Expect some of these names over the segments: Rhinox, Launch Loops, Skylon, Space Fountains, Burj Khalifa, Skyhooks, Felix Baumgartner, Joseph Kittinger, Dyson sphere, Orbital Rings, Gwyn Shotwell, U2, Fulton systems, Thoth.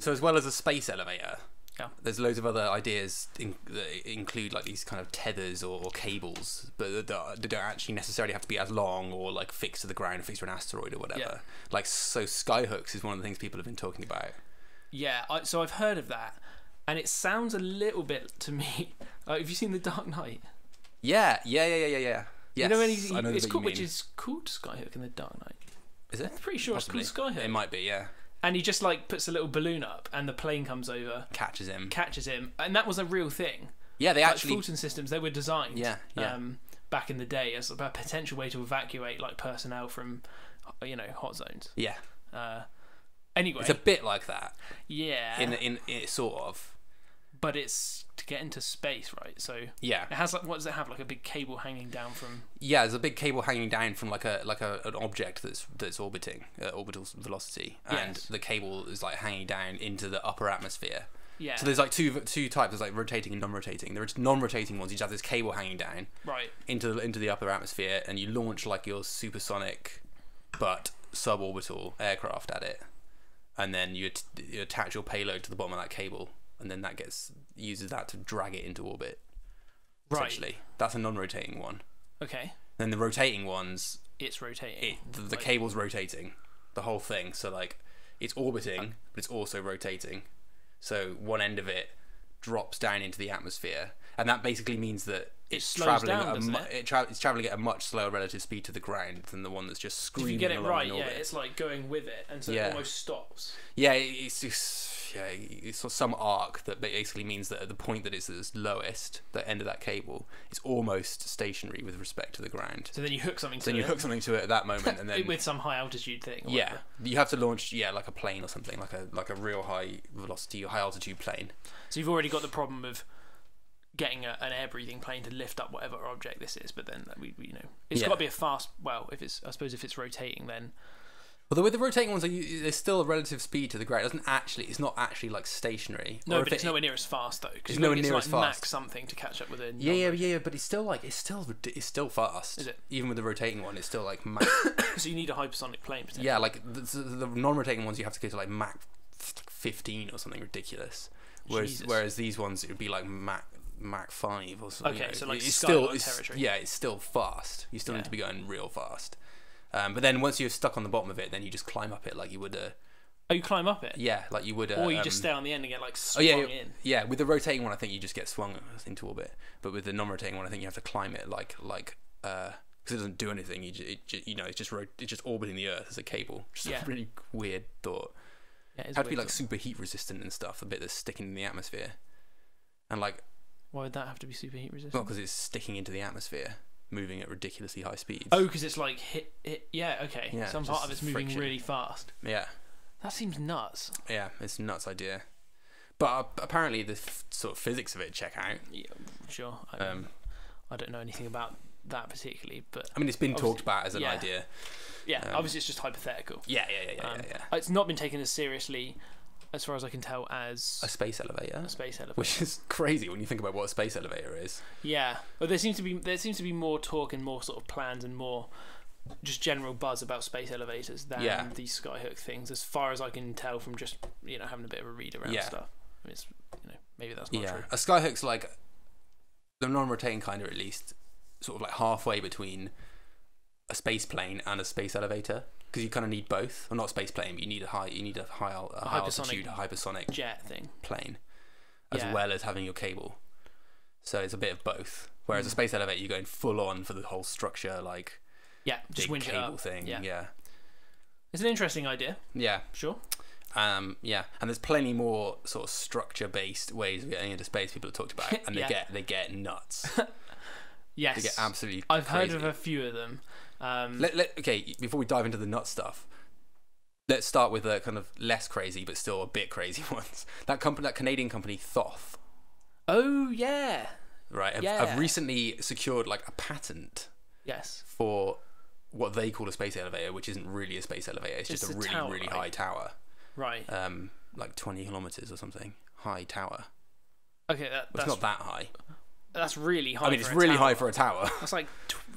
So as well as a space elevator, yeah, there's loads of other ideas that include like these kind of tethers or cables, but they don't actually necessarily have to be as long or like fixed to the ground, fixed to an asteroid or whatever. Yeah. Like, so Skyhooks is one of the things people have been talking about. Yeah, so I've heard of that, and it sounds a little bit to me. Have you seen The Dark Knight? Yeah. Yes, you know, it's called, which is called Skyhook in The Dark Knight. Is it? I'm pretty sure it's called Skyhook. It might be, yeah. And he just like puts a little balloon up, and the plane comes over, catches him, and that was a real thing. Yeah, they actually Fulton systems, they were designed. Yeah. Back in the day as a potential way to evacuate like personnel from, you know, hot zones. Yeah. Anyway, it's a bit like that. Yeah. In sort of. But it's to get into space, right? So yeah, it has like, what does it have? Like a big cable hanging down from. Yeah, there's a big cable hanging down from like an object that's orbiting at orbital velocity, and yes, the cable is like hanging down into the upper atmosphere. Yeah. So there's like two types. There's like rotating and non-rotating. There are non-rotating ones. You just have this cable hanging down right into the upper atmosphere, and you launch like your supersonic, but suborbital aircraft at it, and then you attach your payload to the bottom of that cable. And then that uses that to drag it into orbit. Right. Essentially. That's a non-rotating one. Okay. Then the rotating ones... It's rotating. The cable's rotating. The whole thing. So, like, it's orbiting, but it's also rotating. So one end of it drops down into the atmosphere. And that basically means that it's travelling at a much slower relative speed to the ground than the one that's just screaming. If you get it right, yeah, it's like going with it, and so yeah, it almost stops. Yeah, it's just, yeah, it's some arc that basically means that at the point that it's at its lowest, the end of that cable, it's almost stationary with respect to the ground. So then you hook something to it. Then you hook something to it at that moment, and then with some high altitude thing. Or yeah, whatever. You have to launch, yeah, like a plane or something, like a real high velocity or high altitude plane. So you've already got the problem of getting an air-breathing plane to lift up whatever object this is, but then we you know, it's yeah, got to be a fast. Well, if it's, I suppose, if it's rotating, then. Although with the rotating ones, there's still a relative speed to the ground. It doesn't actually. It's not actually like stationary. No, but it's nowhere near as fast though. Because nowhere near as fast. Max something to catch up with it. Yeah. But it's still like it's still fast. Is it? Even with the rotating one, it's still like max. So you need a hypersonic plane. Yeah, like the non-rotating ones, you have to go to like Mach 15 or something ridiculous. Whereas these ones, it would be like Mach 5 or something. Okay, you know, so like it's still territory. Yeah, it's still fast. You still need to be going real fast. But then once you're stuck on the bottom of it, then you just climb up it like you would. Oh, you climb up it? Yeah, like you would. Or you just stay on the end and get like swung in. Yeah, with the rotating one, I think you just get swung into orbit. But with the non-rotating one, I think you have to climb it like because it doesn't do anything. It's just orbiting the Earth as a cable. Just a really weird thought. Yeah, it had to be like super heat resistant and stuff. The bit that's sticking in the atmosphere, and like. Why would that have to be super heat resistant? Well, because it's sticking into the atmosphere, moving at ridiculously high speeds. Oh, because it's like hit. Yeah, okay. Yeah, some part of it's moving really fast. Yeah. That seems nuts. Yeah, it's a nuts idea. But apparently the sort of physics of it check out. Yeah, sure. I don't know anything about that particularly, but I mean, it's been talked about as an idea. Yeah, obviously it's just hypothetical. Yeah. It's not been taken as seriously, as far as I can tell, as a space elevator, which is crazy when you think about what a space elevator is. Yeah, but there seems to be more talk and more sort of plans and more just general buzz about space elevators than these Skyhook things, as far as I can tell from just, you know, having a bit of a read around stuff. I mean, it's, you know, maybe that's not true. A Skyhook's like the non-rotating kind, or at least sort of like halfway between a space plane and a space elevator. Because you kind of need both. Well, not a space plane, but you need a high altitude hypersonic jet thing plane, as well as having your cable. So it's a bit of both. Whereas a space elevator, you're going full on for the whole structure, like just winch cable thing. Yeah, it's an interesting idea. Yeah, sure. And there's plenty more sort of structure based ways of getting into space people have talked about, and they get nuts. Yes, they get absolutely. I've heard of a few of them. Okay, before we dive into the nut stuff, let's start with a kind of less crazy but still a bit crazy ones. That Canadian company Thoth. Oh yeah. Right. I've recently secured like a patent. Yes. For what they call a space elevator, which isn't really a space elevator. It's just a really tower, really high tower. Right. Like 20 kilometers or something. High tower. Okay, that's not that high. That's really high. I mean, it's really high for a tower. That's like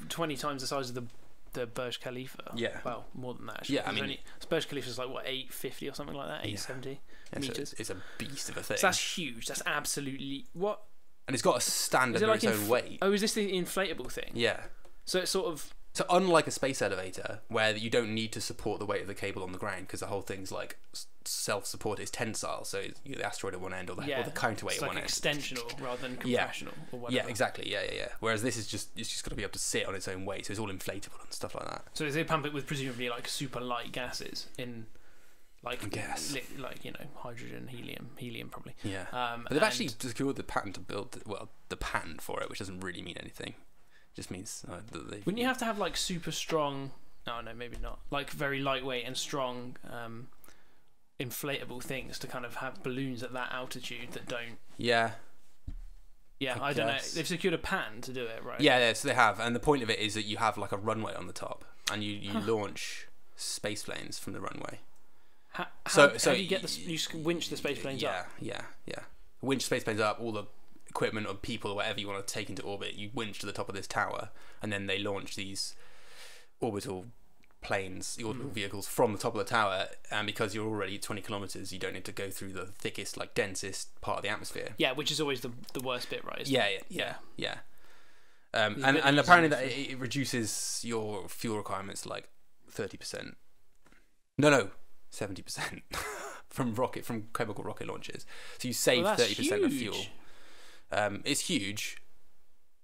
20 times the size of the the Burj Khalifa. Yeah. Well, more than that, actually. Yeah, I mean... Burj Khalifa's like, what, 850 or something like that? 870 meters? It's a beast of a thing. So that's huge. That's absolutely... What? And it's got to stand under its own weight. Oh, is this the inflatable thing? Yeah. So it's sort of... So unlike a space elevator, where you don't need to support the weight of the cable on the ground because the whole thing's like self-support, is tensile. So you know, the asteroid at one end or the counterweight at like one end. It's extensional rather than compressional or whatever. Yeah, exactly. Yeah. Whereas this is just got to be able to sit on its own weight, so it's all inflatable and stuff like that. So they pump it with presumably like super light gases in, like you know, hydrogen, helium probably. Yeah. But they've actually secured the patent to build the patent for it, which doesn't really mean anything. Just means that they... Wouldn't you have to have like super strong... Oh no, maybe not. Like very lightweight and strong inflatable things to kind of have balloons at that altitude that don't... Yeah. Yeah, I don't know. They've secured a patent to do it, right? Yeah, so they have. And the point of it is that you have like a runway on the top and you launch space planes from the runway. How do you get the... You winch the space planes up? Yeah. Winch space planes up, all the equipment or people or whatever you want to take into orbit, you winch to the top of this tower, and then they launch these orbital planes, orbital vehicles from the top of the tower. And because you're already 20 kilometers, you don't need to go through the thickest, like densest part of the atmosphere. Yeah, which is always the worst bit, right? Yeah. And apparently that it reduces your fuel requirements like 30%. No, 70% from chemical rocket launches. So you save 30% of fuel. It's huge,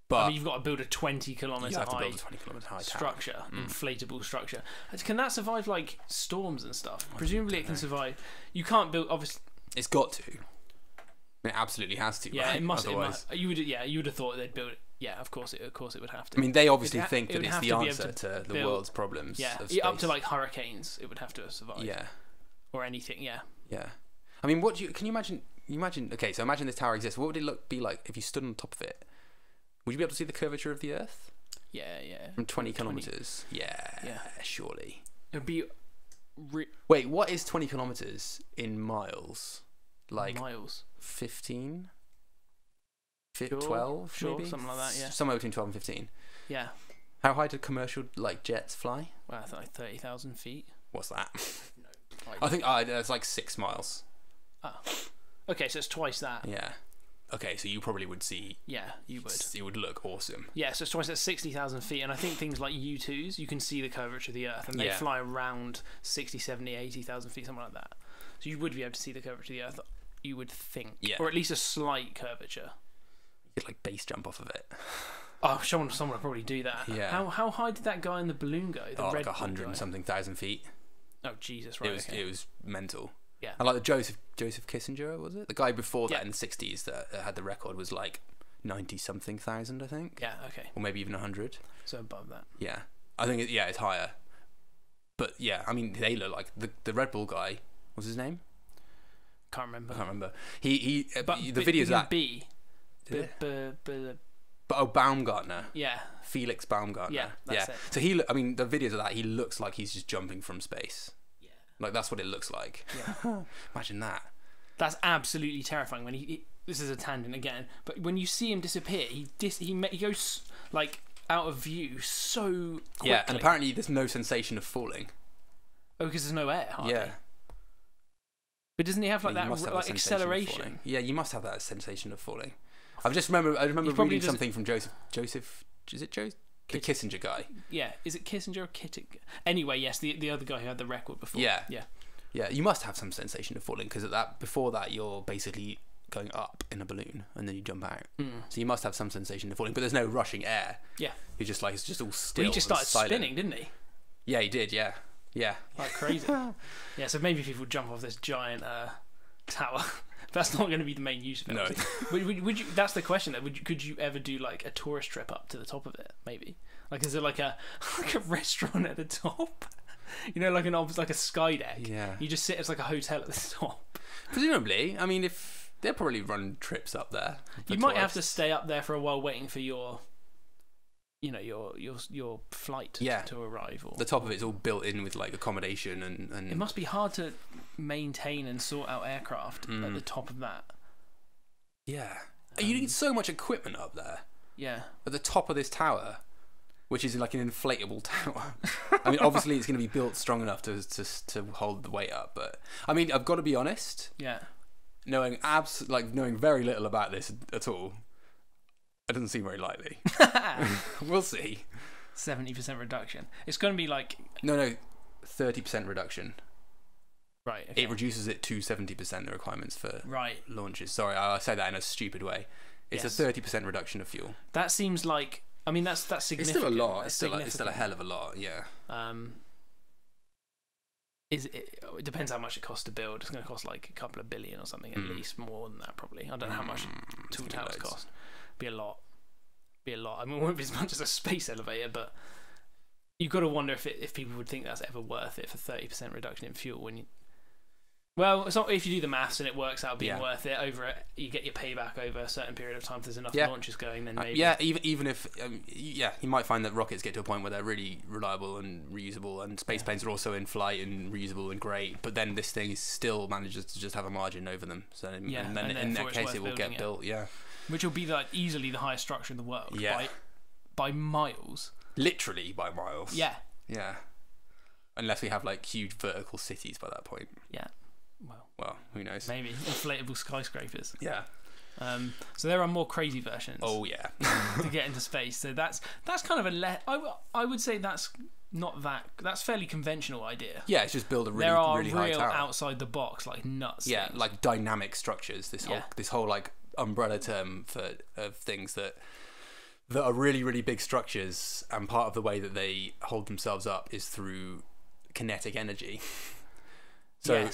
but I mean, you've got to build a 20-kilometer high structure, inflatable structure. Can that survive like storms and stuff? Presumably, it can survive. You can't build, obviously. It's got to. It absolutely has to. Yeah, right? It must. Otherwise... It must. You would have thought they'd build it. Yeah, of course it would have to. I mean, they obviously think that it's the answer to the world's problems. Yeah, of space. Up to like hurricanes, it would have to survive. Yeah, or anything. Yeah. I mean, can you imagine? Okay, so imagine this tower exists. What would it be like if you stood on top of it? Would you be able to see the curvature of the Earth? Yeah. From 20 kilometers. Yeah, surely. It would be... Wait, what is 20 kilometers in miles? Like... Miles? 15? 12? Sure, maybe? Something like that, yeah. Somewhere between 12 and 15. Yeah. How high do commercial, like, jets fly? Well, I thought like 30,000 feet. What's that? No. I think it's like 6 miles. Oh. Okay, so it's twice that. Yeah. Okay, so you probably would see... Yeah, you would. It would look awesome. Yeah, so it's twice at 60,000 feet, and I think things like U2s, you can see the curvature of the Earth, and they fly around 60, 70, 80,000 feet, something like that. So you would be able to see the curvature of the Earth, you would think. Yeah. Or at least a slight curvature. You could, like, base jump off of it. Oh, someone would probably do that. Yeah. How high did that guy in the balloon go? The red like 100-something thousand feet. Oh, Jesus, right. It was mental. Yeah. And like the Joseph Kittinger, was it? The guy before that in the 60s that had the record was like 90-something thousand, I think. Yeah, okay. Or maybe even 100. So above that. Yeah. I think, it's higher. But yeah, I mean, they look like... The Red Bull guy, what's his name? Can't remember. He the video's that... Baumgartner. Yeah. Felix Baumgartner. Yeah, that's it. So I mean, the videos of that, he looks like he's just jumping from space. Like, that's what it looks like. Yeah. Imagine that. That's absolutely terrifying. When he this is a tangent again, but when you see him disappear, he goes like out of view so quickly. Yeah, and apparently there's no sensation of falling. Oh, because there's no air. Yeah. But doesn't he have like that like acceleration? Yeah, you must have that sensation of falling. I remember reading something from Joseph. Is it Joseph? The Kissinger guy. Yeah, is it Kissinger or Kittinger? Anyway, yes, the other guy who had the record before. Yeah. You must have some sensation of falling because before that you're basically going up in a balloon and then you jump out. So you must have some sensation of falling, but there's no rushing air. Yeah, you're just like it's just all still. Well, he just started spinning, didn't he? Yeah, he did. Yeah. Like crazy. Yeah, so maybe people jump off this giant tower. That's not going to be the main use of it. No. Would you? That's the question. Could you ever do like a tourist trip up to the top of it? Maybe. Like, is there like a restaurant at the top? You know, like a sky deck. Yeah. You just sit. It's like a hotel at the top. Presumably. I mean, if they'll probably run trips up there. You might have to stay up there for a while waiting for your, you know, your flight to arrive. Or the top of it's all built in with like accommodation and it must be hard to maintain and sort out aircraft at the top of that. You need so much equipment up there. Yeah. At the top of this tower. which is like an inflatable tower. I mean, obviously it's going to be built strong enough to hold the weight up, but I mean, I've got to be honest. Yeah. Knowing very little about this at all, it doesn't seem very likely. We'll see. 70% reduction. It's going to be like 30% reduction. Right. Okay. It reduces it to 70%, the requirements for launches. Sorry, I say that in a stupid way. It's a 30% reduction of fuel. That seems like, I mean, that's significant. It's still a lot. It's still a hell of a lot. Yeah. It depends how much it costs to build. It's going to cost like a couple of billion or something, at least more than that probably. I don't know how much two towers cost. Be a lot. Be a lot. I mean, it won't be as much as a space elevator, but you've got to wonder if people would think that's ever worth it for 30% reduction in fuel. When you, well, it's not, if you do the maths and it works out being worth it over, you get your payback over a certain period of time. If there's enough launches going, then maybe even if you might find that rockets get to a point where they're really reliable and reusable, and space planes are also in flight and reusable and great, but then this thing still manages to just have a margin over them. So and then in that case it will get built, which will be like easily the highest structure in the world by miles. Literally by miles. Yeah. Unless we have like huge vertical cities by that point. Yeah. Well, who knows? Maybe inflatable skyscrapers. Yeah. So there are more crazy versions. Oh yeah. To get into space. So that's kind of a I would say that's not that's fairly conventional idea. Yeah, it's just build a really high tower. There are real outside the box like nuts. Yeah, things. Like dynamic structures. This whole like umbrella term for things that are really, really big structures, and part of the way that they hold themselves up is through kinetic energy.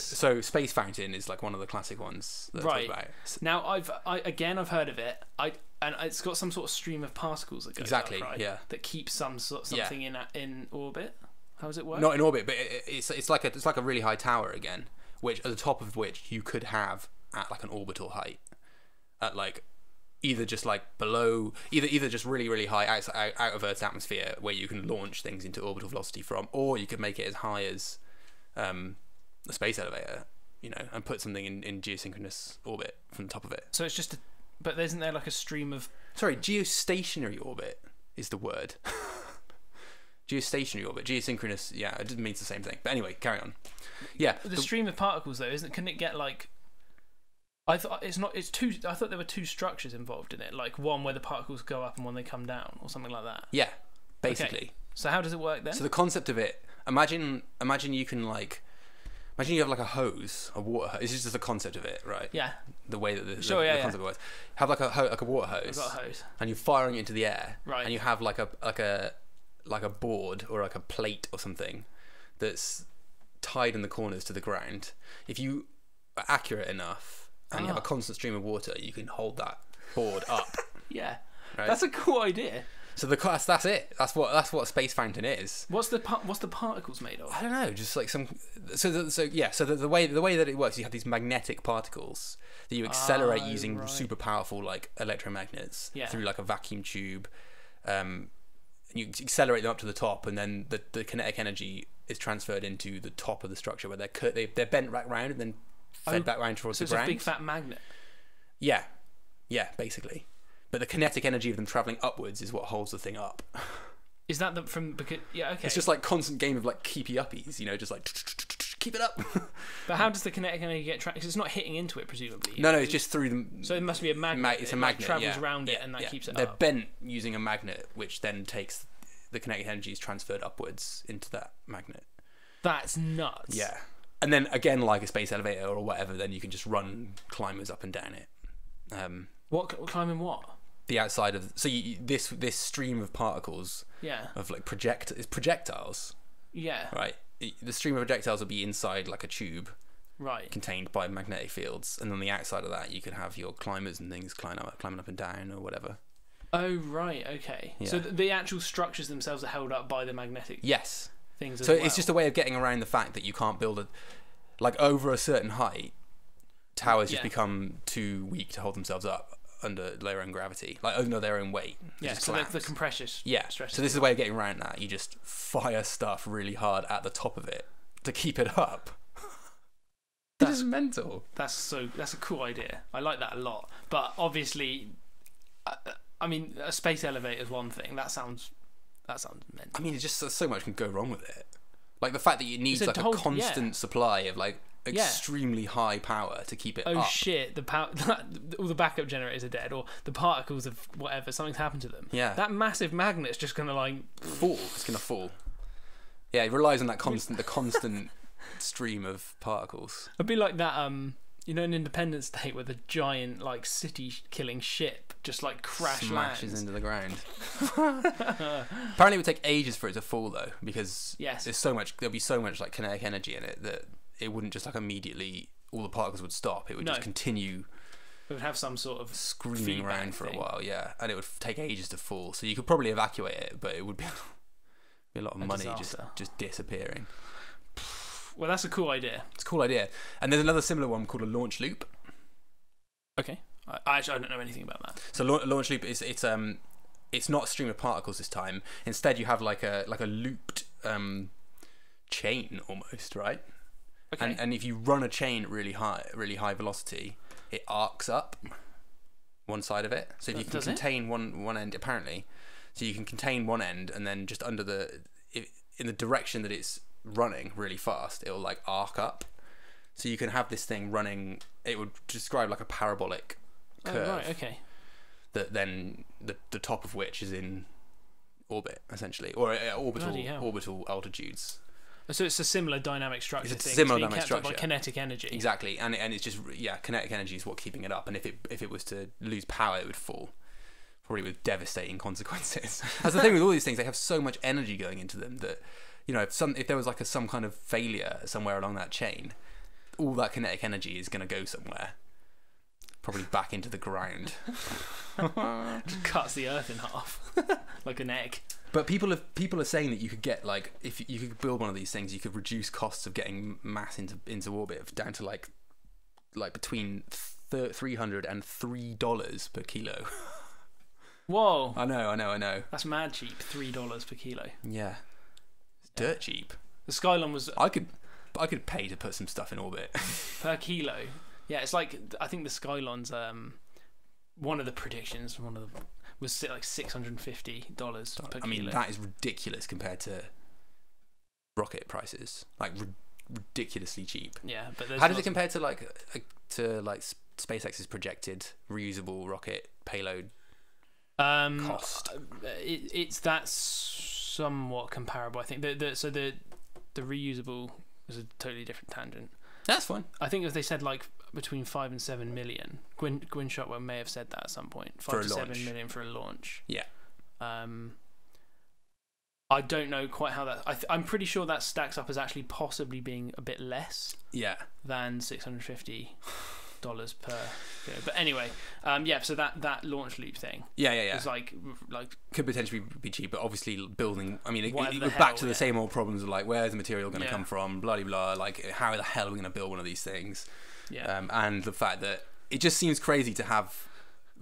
So Space Fountain is like one of the classic ones that I talk about. Now I've heard of it. And it's got some sort of stream of particles that goes up, right? Yeah, that keeps something in orbit. How does it work? Not in orbit, but it's like a really high tower again, which at the top of which you could have at like an orbital height, at like either just like below, either just really, really high out of Earth's atmosphere where you can launch things into orbital velocity from, or you could make it as high as a space elevator, and put something in geosynchronous orbit from the top of it. So it's just but isn't there like a stream of... Sorry, geostationary orbit is the word. Geostationary orbit, geosynchronous, yeah, it means the same thing. But anyway, carry on. Yeah. The stream of particles though, couldn't it get like... I thought I thought there were two structures involved in it, like one where the particles go up and one they come down or something like that. Yeah, basically. Okay. So how does it work then? So the concept of it, imagine you can like... Imagine you have like a hose, a water hose. This is just the concept of it, right? Yeah. The way that the concept works. Have like a water hose. I've got a hose. And you're firing it into the air. Right. And you have like a board or like a plate or something that's tied in the corners to the ground. If you are accurate enough and you have a constant stream of water, you can hold that board up. Yeah. Right? That's a cool idea. So that's it. That's what Space Fountain is. What's the particles made of? I don't know. Just like some. So the way that it works, you have these magnetic particles that you accelerate using super powerful like electromagnets through like a vacuum tube. You accelerate them up to the top, and then the kinetic energy is transferred into the top of the structure where they're bent back round and then fed back round towards the ground. So it's a big fat magnet. Yeah, basically. But the kinetic energy of them travelling upwards is what holds the thing up. Is that okay. It's just like constant game of like keepy uppies, just like keep it up. But how does the kinetic energy get tracked? Because it's not hitting into it, presumably. No, it's just through them. So it must be a magnet. It's a magnet. It travels around it and that keeps it up. They're bent using a magnet, which then takes the kinetic energy is transferred upwards into that magnet. That's nuts. Yeah. And then again, like a space elevator or whatever, then you can just run climbers up and down it. Climbing what? The outside of this stream of particles of like projectiles the stream of projectiles will be inside like a tube contained by magnetic fields, and on the outside of that you could have your climbers and things climbing up and down or whatever. So the actual structures themselves are held up by the magnetic things as well. It's just a way of getting around the fact that you can't build over a certain height. Towers just become too weak to hold themselves up under their own gravity, under their own weight. So the compression stresses. So this is a way of getting around that. You just fire stuff really hard at the top of it to keep it up. That's mental. That's a cool idea. I like that a lot. But obviously, I mean, a space elevator is one thing. That sounds That sounds mental. I mean, it's just so much can go wrong with it. Like the fact that you need like a constant supply of like extremely high power to keep it up. Oh shit, the power, all the backup generators are dead, or the particles of whatever, something's happened to them. Yeah. That massive magnet's just gonna like fall. It's gonna fall. Yeah, it relies on that constant stream of particles. It'd be like that, you know, in Independence Day where the giant like city killing ship just like smashes into the ground. Apparently it would take ages for it to fall though, because there's so much, there'll be so much like kinetic energy in it that it wouldn't just like immediately all the particles would stop. It would just continue. It would have some sort of screaming around for a while, yeah, and it would take ages to fall. So you could probably evacuate it, but it would be a lot of money just disappearing. Well, that's a cool idea. It's a cool idea. And there's another similar one called a launch loop. Okay. I don't know anything about that. So a launch loop is it's not a stream of particles this time. Instead, you have like a looped chain almost, right? Okay. And if you run a chain at really high velocity, it arcs up one side of it. So if you can contain one end, apparently, so you can contain one end, and then just under the in the direction that it's running really fast, it'll like arc up, so you can have this thing running. It would describe like a parabolic curve. Oh, right, okay. That then the top of which is in orbit essentially, or orbital altitudes. So it's a similar dynamic structure. It's a similar dynamic structure by kinetic energy. Exactly, and it's just kinetic energy is what keeping it up. And if it was to lose power, it would fall, probably with devastating consequences. That's the thing with all these things; they have so much energy going into them that, you know, if there was like some kind of failure somewhere along that chain, all that kinetic energy is going to go somewhere, probably back into the ground. Just cuts the earth in half like an egg. But people are saying that you could get like, if you could build one of these things, you could reduce costs of getting mass into orbit down to like between $300 and $3 per kilo. Whoa! I know. That's mad cheap. $3 per kilo. Yeah. Dirt cheap. The Skylon was. I could pay to put some stuff in orbit. Per kilo. Yeah, it's like, I think the Skylon's one of the predictions. Was like $650 per kilo. I mean, that is ridiculous compared to rocket prices. Like ridiculously cheap. Yeah, but how does it compare to like SpaceX's projected reusable rocket payload cost? That's somewhat comparable, I think. So the reusable was a totally different tangent. That's fine. I think as they said, like between 5 and 7 million. Gwyn Shotwell may have said that at some point. 5 to 7 million for a launch. Yeah. I don't know quite how that. I'm pretty sure that stacks up as actually possibly being a bit less. Yeah. Than $650 per. You know. But anyway, yeah. So that launch loop thing. Yeah. It's like could potentially be cheap, but obviously building. I mean, we're back to the same old problems of like, where's the material going to come from? Blah blah. Like, how the hell are we going to build one of these things? Yeah. And the fact that it just seems crazy to have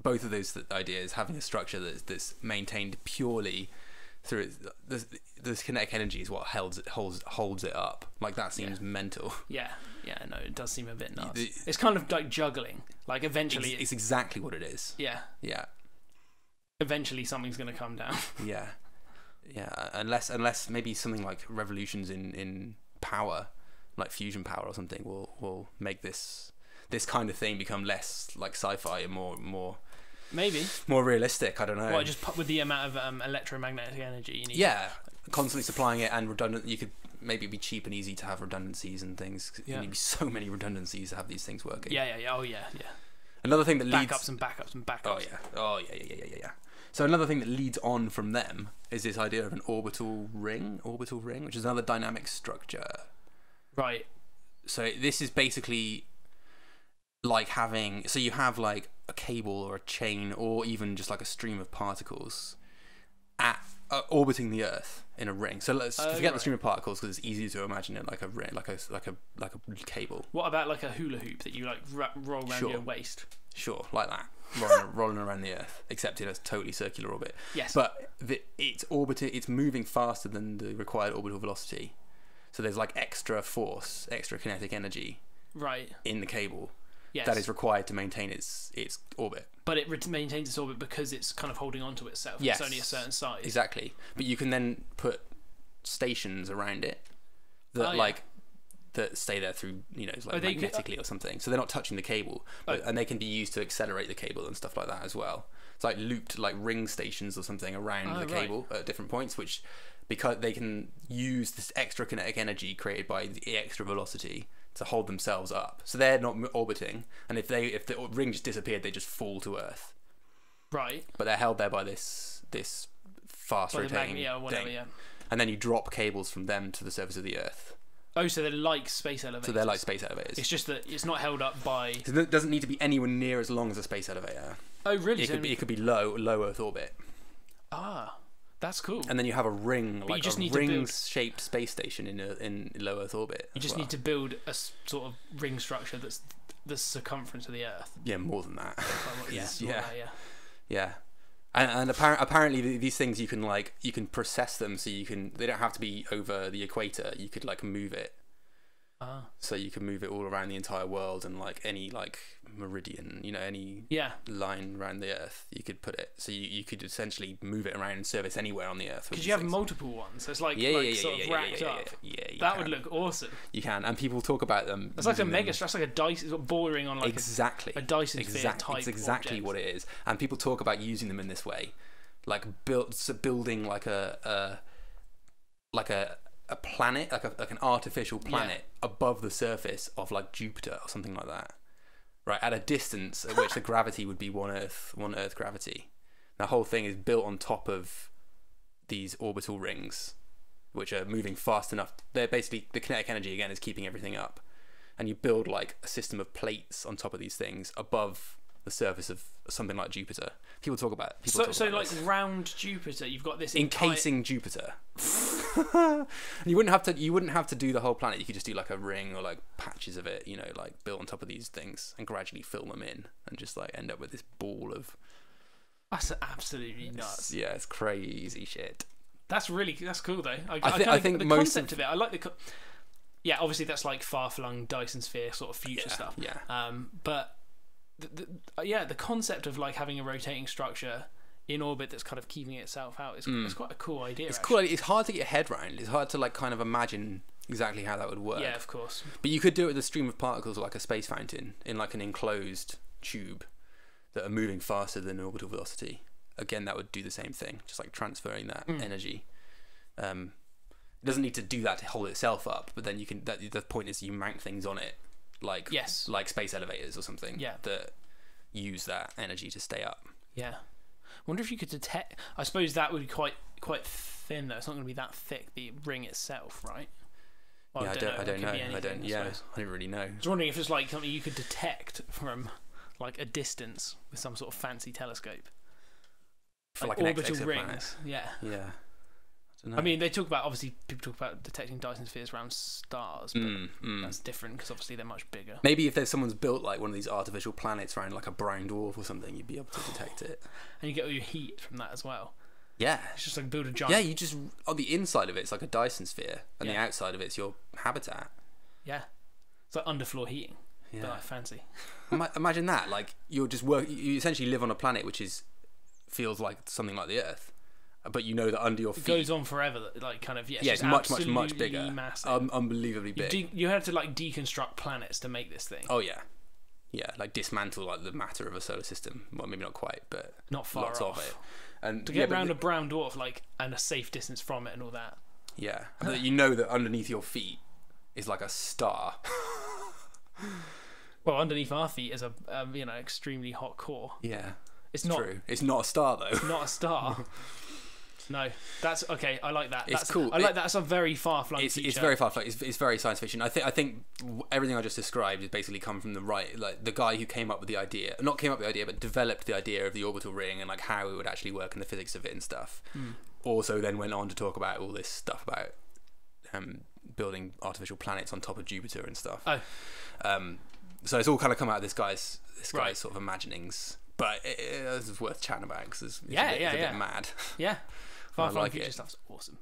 both of those ideas, having a structure that's maintained purely through this kinetic energy is what holds it up. Like, that seems mental. Yeah, no, it does seem a bit nuts. It's kind of like juggling. Like, eventually it's exactly what it is. Yeah. Eventually something's going to come down. Yeah. Unless maybe something like revolutions in power, like fusion power or something, will make this kind of thing become less like sci-fi and more maybe more realistic. I don't know. Well, just with the amount of electromagnetic energy you need. Yeah, constantly supplying it and redundant. You could maybe be cheap and easy to have redundancies and things. Yeah. You need so many redundancies to have these things working. Yeah. Oh yeah. Another thing that leads backups. Oh yeah. So another thing that leads on from them is this idea of an orbital ring, which is another dynamic structure. Right. So this is basically like having, so you have like a cable or a chain or even just like a stream of particles orbiting the Earth in a ring. So let's forget the stream of particles because it's easier to imagine it like a ring, like a cable. What about like a hula hoop that you like roll around your waist? Sure, like that. Rolling around the Earth, except in a totally circular orbit. Yes. But it's moving faster than the required orbital velocity. So there's like extra force, extra kinetic energy in the cable. yes, that is required to maintain its orbit. But it maintains its orbit because it's kind of holding on to itself. Yes. It's only a certain size. Exactly. But you can then put stations around it that that stay there through, you know, like magnetically or something. So they're not touching the cable, but, and they can be used to accelerate the cable and stuff like that as well. It's like looped, like ring stations or something around the cable at different points, which, because they can use this extra kinetic energy created by the extra velocity to hold themselves up. So they're not orbiting, and if the ring just disappeared, they just fall to Earth. Right. But they're held there by this fast rotating thing. Yeah. And then you drop cables from them to the surface of the Earth. Oh, so they're like space elevators. So they're like space elevators. It's just that it's not held up by... So it doesn't need to be anywhere near as long as a space elevator. Oh, really? It could be low Earth orbit. Ah, that's cool. And then you have a ring, like a ring-shaped space station in low Earth orbit. You just need to build a sort of ring structure that's the circumference of the Earth. Yeah, more than that. Yeah. And apparently these things you can process them, so they don't have to be over the equator. You could move it, so you can move it all around the entire world, and any meridian, any line around the Earth, you could put it. So you could essentially move it around and service anywhere on the Earth. Because you have multiple ones, so it's sort of racked up. That would look awesome. You can, and people talk about them. It's like a mega structure, like a dice. It's bordering on a Dyson sphere type. It's exactly what it is, and people talk about using them in this way, building a planet, like an artificial planet above the surface of Jupiter or something like that, right, at a distance at which the gravity would be one Earth gravity. The whole thing is built on top of these orbital rings, which are moving fast enough. They're basically, the kinetic energy again is keeping everything up, and you build a system of plates on top of these things above the surface of something like Jupiter. People talk about it. Round Jupiter, you've got this encasing Jupiter. You wouldn't have to do the whole planet. You could just do a ring or patches of it, built on top of these things, and gradually fill them in, and just end up with this ball of... That's absolutely nuts. Yeah, it's crazy shit. That's cool though. I think the concept of it. I like the... Yeah, obviously that's far-flung Dyson sphere sort of future stuff. Yeah. But the concept of having a rotating structure in orbit that's kind of keeping itself out is it's quite a cool idea. It's cool. It's hard to get your head around. It's hard to kind of imagine exactly how that would work. Yeah, of course. But you could do it with a stream of particles, like a space fountain, in an enclosed tube that are moving faster than orbital velocity. Again, that would do the same thing, just transferring that energy. It doesn't need to do that to hold itself up, but then you can... the point is you mount things on it, like space elevators or something, that use that energy to stay up. Yeah. I wonder if you could detect... I suppose that would be quite thin though. It's not going to be that thick, the ring itself, right? Well, yeah, I don't know. Yeah, I don't really know. I was wondering if it's something you could detect from a distance with some sort of fancy telescope. For orbital rings. Yeah. Yeah. I mean, they talk about... Obviously, people talk about detecting Dyson spheres around stars, but that's different because obviously they're much bigger. Maybe if someone's built one of these artificial planets around a brown dwarf or something, you'd be able to detect it. And you get all your heat from that as well. Yeah. It's just build a giant... Yeah, you just... On the inside of it, it's a Dyson sphere, and the outside of it's your habitat. Yeah. It's underfloor heating. Yeah. But fancy. Imagine that. You're just you essentially live on a planet which feels like something like the Earth. But you know that under your feet... It goes on forever, it's much bigger. Massive. Unbelievably big. You had to, deconstruct planets to make this thing. Oh, yeah. Yeah, dismantle, the matter of a solar system. Well, maybe not quite, but... Not far lots off. Of it. And, to get around a brown dwarf, and a safe distance from it and all that. Yeah. And you know that underneath your feet is, a star. Well, underneath our feet is a extremely hot core. Yeah. It's not... True. It's not a star, though. It's not a star. No, that's okay. I like that. That's cool. I like that. That's a very far-flung feature. It's very far-flung. It's very science fiction. I think everything I just described has basically come from the the guy who came up with the idea. Not came up with the idea, but developed the idea of the orbital ring and how it would actually work and the physics of it and stuff. Also, then went on to talk about all this stuff about building artificial planets on top of Jupiter and stuff. Oh, so it's all kind of come out of this guy's sort of imaginings. But it's worth chatting about because it's a bit mad. Yeah. Far-flung future stuff's awesome.